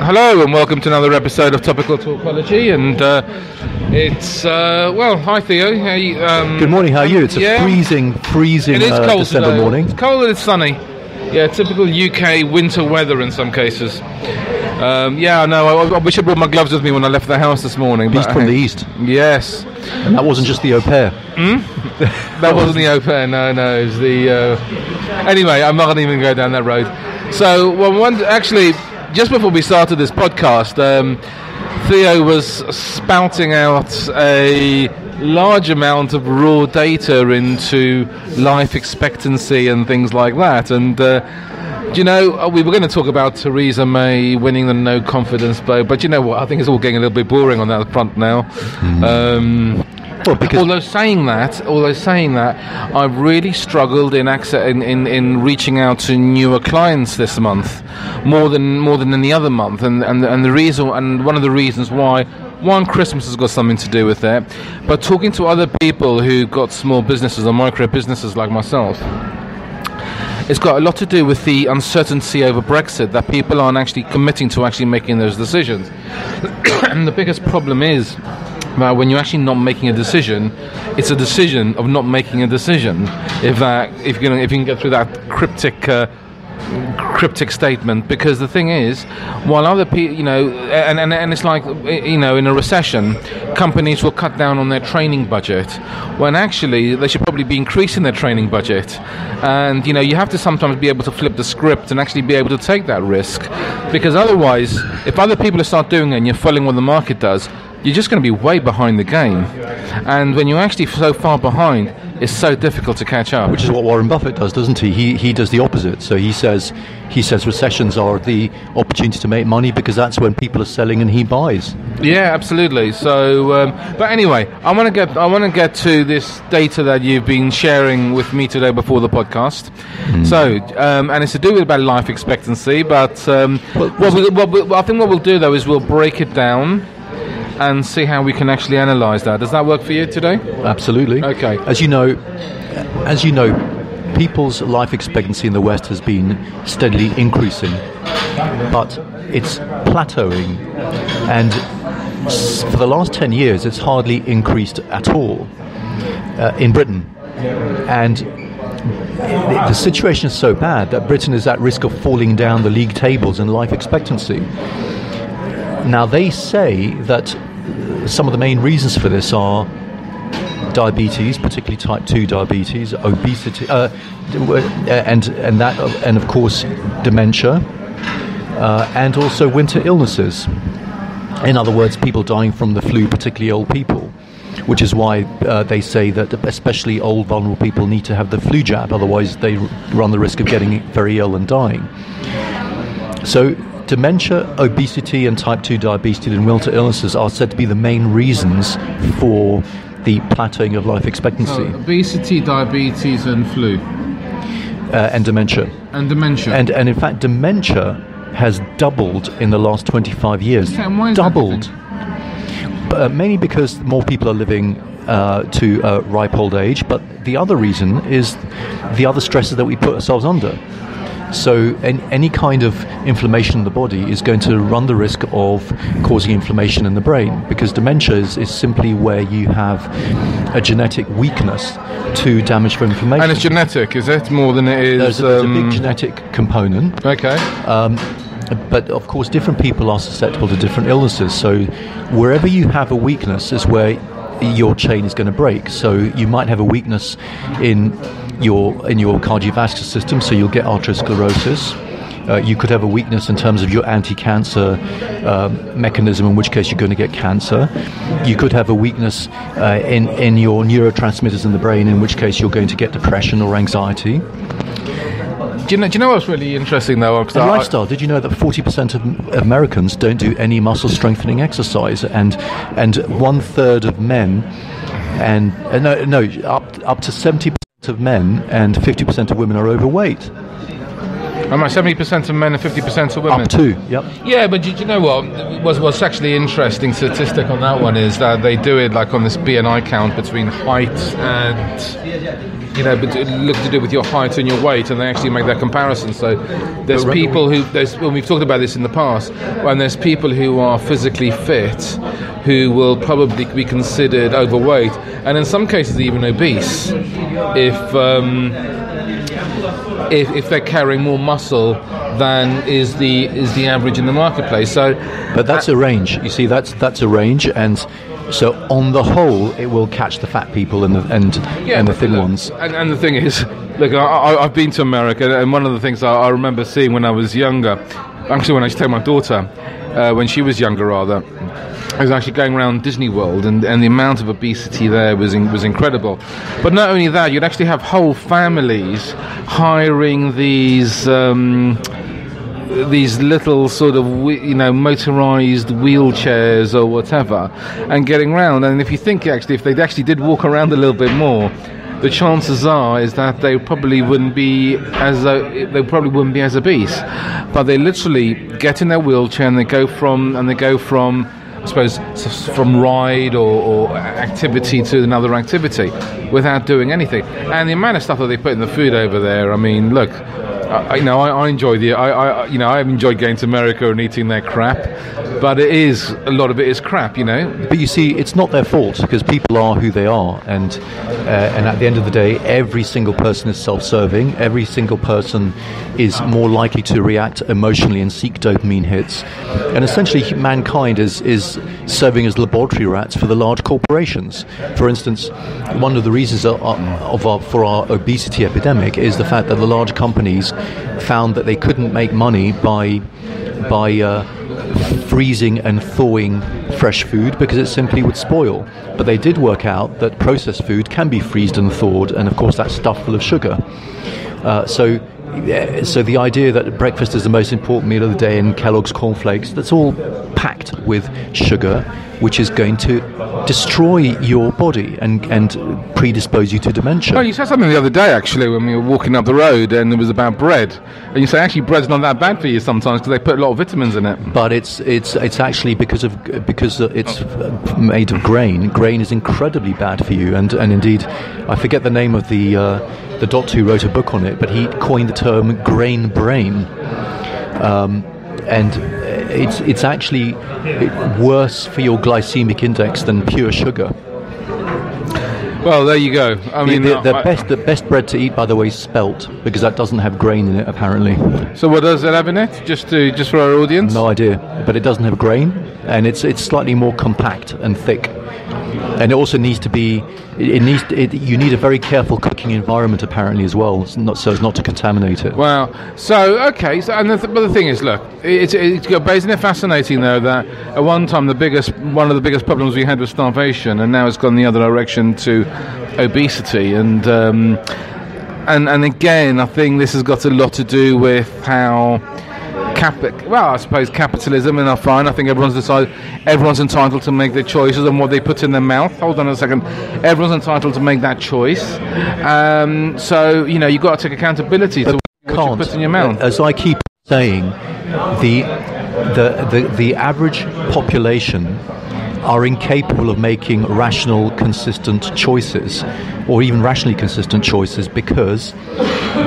Hello and welcome to another episode of Topical Talkology, and it's well, hi Theo. Good morning. How are you? It's a freezing it is cold December today. Morning. It's cold and it's sunny. Yeah, typical UK winter weather in some cases. Yeah, no, I wish I brought my gloves with me when I left the house this morning. Beast from the east. Yes, and that wasn't just the au pair. That wasn't the au pair. No, it was the. Anyway, I'm not going to even go down that road. So, well, actually, just before we started this podcast, Theo was spouting out a large amount of raw data into life expectancy and things like that. And, you know, we were going to talk about Theresa May winning the no-confidence vote, but you know what? I think it's all getting a little bit boring on that front now. Well, although saying that, I've really struggled in reaching out to newer clients this month, more than any other month, and the reason, and one of the reasons why, one, Christmas has got something to do with that, but talking to other people who got small businesses or micro businesses like myself. It's got a lot to do with the uncertainty over Brexit, that people aren't actually committing to actually making those decisions. And the biggest problem is that when you're actually not making a decision, it's a decision of not making a decision. If you can get through that cryptic statement, because the thing is, while other people, you know, and it's like, you know, in a recession, companies will cut down on their training budget, when actually they should probably be increasing their training budget. And, you know, you have to sometimes be able to flip the script and actually be able to take that risk, because otherwise, if other people start doing it and you're following what the market does, you're just going to be way behind the game. And when you're actually so far behind, it's so difficult to catch up. Which is what Warren Buffett does, doesn't he? He does the opposite. So he says recessions are the opportunity to make money, because that's when people are selling and he buys. Yeah, absolutely. So, but anyway, I want to get to this data that you've been sharing with me today before the podcast. So, and it's to do with about life expectancy. But I think what we'll do though is we'll break it down and see how we can actually analyse that. Does that work for you today? Absolutely. Okay. As you know, people's life expectancy in the West has been steadily increasing, but it's plateauing. And for the last 10 years, it's hardly increased at all in Britain. And the situation is so bad that Britain is at risk of falling down the league tables in life expectancy. Now, they say that some of the main reasons for this are diabetes, particularly type 2 diabetes, obesity, and of course dementia, and also winter illnesses. In other words, people dying from the flu, particularly old people, which is why they say that especially old, vulnerable people need to have the flu jab, otherwise they run the risk of getting very ill and dying. So dementia, obesity and type 2 diabetes and winter illnesses are said to be the main reasons for the plateauing of life expectancy. Obesity, diabetes and flu. And dementia. And in fact, dementia has doubled in the last 25 years. Why is doubled? That mainly because more people are living to ripe old age, but the other reason is the other stresses that we put ourselves under. So any kind of inflammation in the body is going to run the risk of causing inflammation in the brain, because dementia is simply where you have a genetic weakness to damage from inflammation. And it's genetic, is it? More than it is... There's a big genetic component. Okay. But of course, different people are susceptible to different illnesses. So wherever you have a weakness is where your chain is going to break. So you might have a weakness in your cardiovascular system, so you'll get arteriosclerosis. You could have a weakness in terms of your anti-cancer mechanism, in which case you're going to get cancer. You could have a weakness in your neurotransmitters in the brain, in which case you're going to get depression or anxiety. Do you know what's really interesting, though? And lifestyle. Did you know that 40% of Americans don't do any muscle-strengthening exercise, and one-third of men, and up to 70% of men and 50% of women are overweight? Am I 70% of men and 50% of women? Up to, yep. Yeah, but do you know what? What's actually interesting statistic on that one is that they do it like on this BMI count between height and... you know, look to do with your height and your weight, and they actually make that comparison. So there's people who, well, we've talked about this in the past, and there's people who are physically fit who will probably be considered overweight, and in some cases even obese, if they're carrying more muscle than is the average in the marketplace. So, but that's a range. You see, that's a range, and so on the whole, it will catch the fat people and the thin ones. And the thing is, look, I've been to America, and one of the things I remember seeing when I was younger, actually when I used to take my daughter, when she was younger rather, I was actually going around Disney World, and the amount of obesity there was incredible. But not only that, you'd actually have whole families hiring these little sort of, you know, motorized wheelchairs or whatever, and getting round. And if you think, actually, if they actually did walk around a little bit more, the chances are is that they probably wouldn't be as obese. But they literally get in their wheelchair and they go from I suppose from ride or activity to another activity without doing anything. And the amount of stuff that they put in the food over there, I mean, look, I've enjoyed going to America and eating their crap, but a lot of it is crap, you know. But you see, it's not their fault, because people are who they are, and at the end of the day, every single person is self-serving. Every single person is more likely to react emotionally and seek dopamine hits, and essentially, mankind is serving as laboratory rats for the large corporations. For instance, one of the reasons for our obesity epidemic is the fact that the large companies found that they couldn't make money by freezing and thawing fresh food, because it simply would spoil. But they did work out that processed food can be freezed and thawed, and of course that's stuffed full of sugar. So the idea that breakfast is the most important meal of the day and Kellogg's cornflakes, that's all packed with sugar, which is going to destroy your body and predispose you to dementia. Well, you said something the other day, actually, when we were walking up the road, and it was about bread. And you say, actually, bread's not that bad for you sometimes because they put a lot of vitamins in it. But it's actually because it's made of grain. Grain is incredibly bad for you. And indeed, I forget the name of the doctor who wrote a book on it, but he coined the term grain brain. And it's actually worse for your glycemic index than pure sugar. Well, there you go. I mean, the best bread to eat, by the way, is spelt, because that doesn't have grain in it, apparently. So what does it have in it? Just for our audience? No idea, but it doesn't have grain, and it's slightly more compact and thick. And it also needs to be. You need a very careful cooking environment, apparently, as well, so as not to contaminate it. Wow. So okay. So, and but the thing is, look, isn't it fascinating though that at one time one of the biggest problems we had was starvation, and now it's gone the other direction to obesity. And again, I think this has got a lot to do with how. I suppose capitalism, and I think everyone's entitled to make their choices on what they put in their mouth. Hold on a second. Everyone's entitled to make that choice. So, you know, you've got to take accountability to what you put in your mouth. As I keep saying, the average population are incapable of making rational, consistent choices, or even rationally consistent choices, because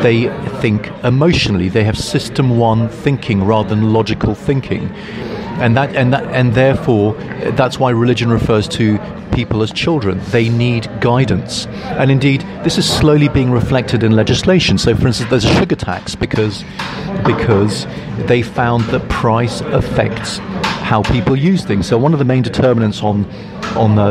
they think emotionally. They have system one thinking rather than logical thinking, and therefore that's why religion refers to people as children. They need guidance, and indeed this is slowly being reflected in legislation. So, for instance, there's a sugar tax because they found that price affects how people use things. So one of the main determinants on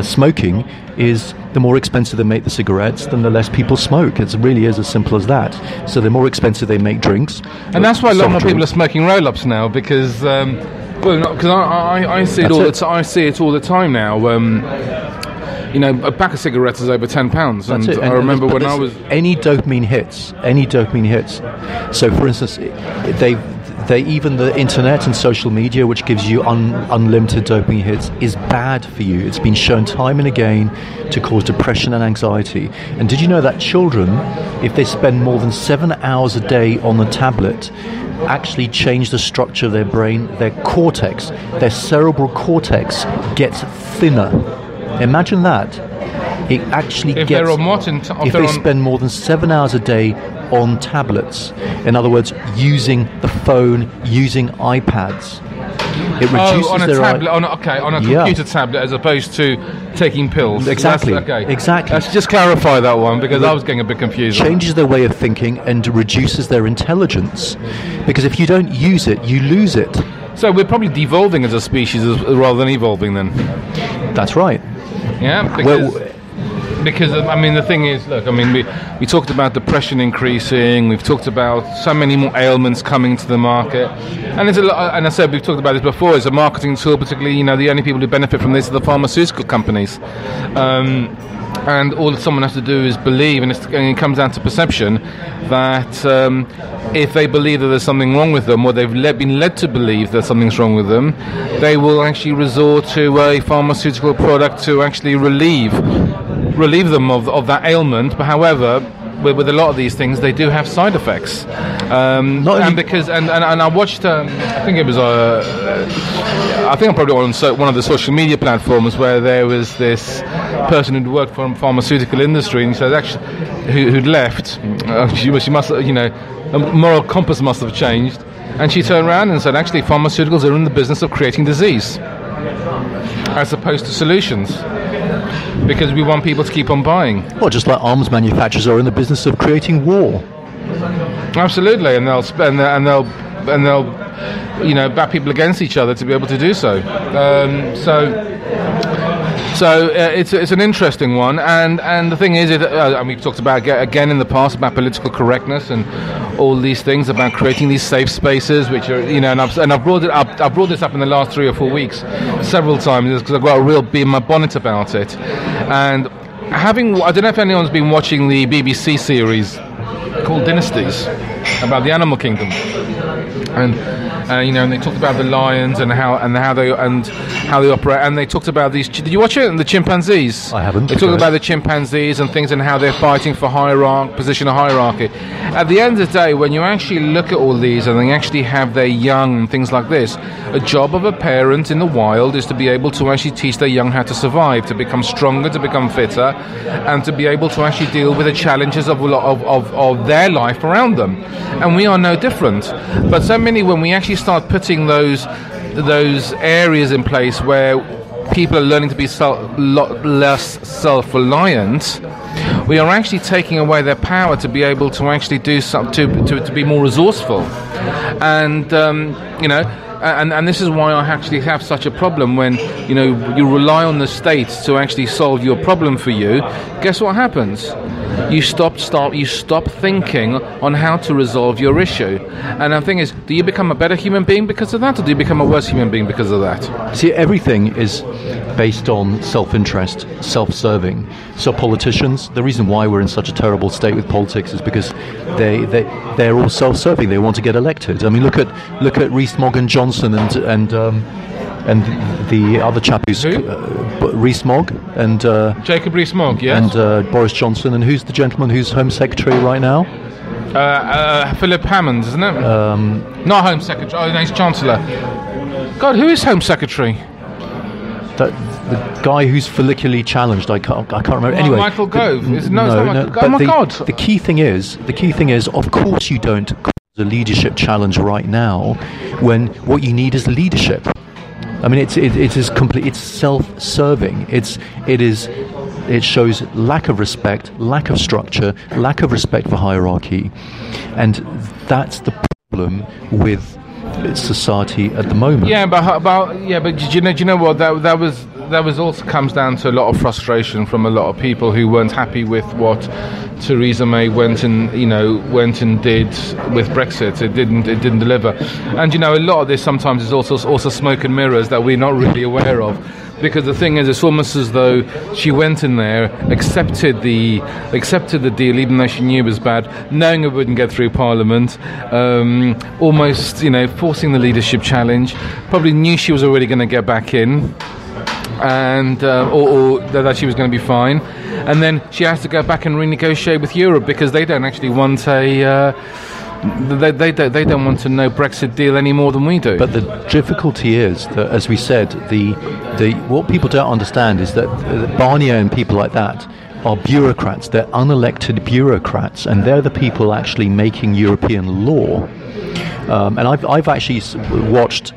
smoking is the more expensive they make the cigarettes, then the less people smoke. It really is as simple as that. So the more expensive they make drinks, and that's why a lot more people are smoking roll-ups now, because I see it all the time now. You know, a pack of cigarettes is over £10, and I remember when I was... Any dopamine hits. So, for instance, even the internet and social media, which gives you unlimited dopamine hits, is bad for you. It's been shown time and again to cause depression and anxiety. And did you know that children, if they spend more than 7 hours a day on the tablet, actually change the structure of their brain? Their cortex, their cerebral cortex, gets thinner. Imagine that. It actually if gets... If they spend more than 7 hours a day on tablets, in other words, using the phone, using iPads, it reduces on a computer tablet as opposed to taking pills. Exactly. Exactly. Let's just clarify that one, because I was getting a bit confused. Changes their way of thinking and reduces their intelligence, because if you don't use it, you lose it. So we're probably devolving as a species rather than evolving then. That's right. Yeah, because I mean, the thing is, look, I mean, we talked about depression increasing, we've talked about so many more ailments coming to the market, and there's a lot, and I said we've talked about this before, it's a marketing tool, particularly, you know, the only people who benefit from this are the pharmaceutical companies. And all that someone has to do is believe, and it comes down to perception, that if they believe that there's something wrong with them, or they've been led to believe that something's wrong with them, they will actually resort to a pharmaceutical product to actually relieve them of that ailment. But however, with a lot of these things, they do have side effects. And I watched, I think I'm probably on one of the social media platforms where there was this person who'd worked for the pharmaceutical industry, and said actually, who'd left. She must, you know, a moral compass must have changed, and she turned around and said, actually, pharmaceuticals are in the business of creating disease, as opposed to solutions. Because we want people to keep on buying. Well, just like arms manufacturers are in the business of creating war. Absolutely, and they'll you know, bat people against each other to be able to do so. It's an interesting one, and the thing is, and we've talked about again in the past about political correctness and all these things about creating these safe spaces, which are, you know, and I've brought this up in the last 3 or 4 weeks several times because I've got a real bee in my bonnet about it. And I don't know if anyone's been watching the BBC series called Dynasties about the animal kingdom, and they talked about the lions and how they operate, and they talked about these. Did you watch it? And the chimpanzees. I haven't. They talked about the chimpanzees and things and how they're fighting for hierarchy. At the end of the day, when you actually look at all these and they actually have their young and things like this, a job of a parent in the wild is to be able to actually teach their young how to survive, to become stronger, to become fitter, and to be able to actually deal with the challenges of their life around them. And we are no different. But so many, when we actually start putting those areas in place where people are learning to be less self-reliant, we are actually taking away their power to be able to actually do something, to be more resourceful. And and this is why I actually have such a problem when, you know, you rely on the state to actually solve your problem for you. Guess what happens? You stop thinking on how to resolve your issue. And the thing is, do you become a better human being because of that, or do you become a worse human being because of that? See, everything is based on self-interest, self-serving. So politicians, the reason why we're in such a terrible state with politics is because they're all self-serving. They want to get elected. I mean, look at Rees-Mogg and Johnson. And the other chap who's Rees-Mogg and Jacob Rees-Mogg, yes, and Boris Johnson, and who's the gentleman who's Home Secretary right now? Philip Hammond, isn't it? Not Home Secretary. Oh, no, he's Chancellor. God, who is Home Secretary? The guy who's follicularly challenged, I can't remember. Anyway, Michael Gove. It's not Michael Gove. Oh my God! The key thing is, of course, you don't. The leadership challenge right now, when what you need is leadership. I mean, it's self-serving. It shows lack of respect, lack of structure, lack of respect for hierarchy, and that's the problem with society at the moment. But do you know what that was also comes down to a lot of frustration from a lot of people who weren't happy with what Theresa May went and did with Brexit. It didn't deliver, and, you know, a lot of this sometimes is also smoke and mirrors that we're not really aware of. Because the thing is, it's almost as though she went in there, accepted the deal, even though she knew it was bad, knowing it wouldn't get through Parliament, almost, you know, forcing the leadership challenge. Probably knew she was already going to get back in, and or that she was going to be fine. And then she has to go back and renegotiate with Europe because they don't actually want a... They don't want to know Brexit deal any more than we do. But the difficulty is that, as we said, the what people don't understand is that Barnier and people like that are bureaucrats. They're unelected bureaucrats, and they're the people actually making European law. And I've actually watched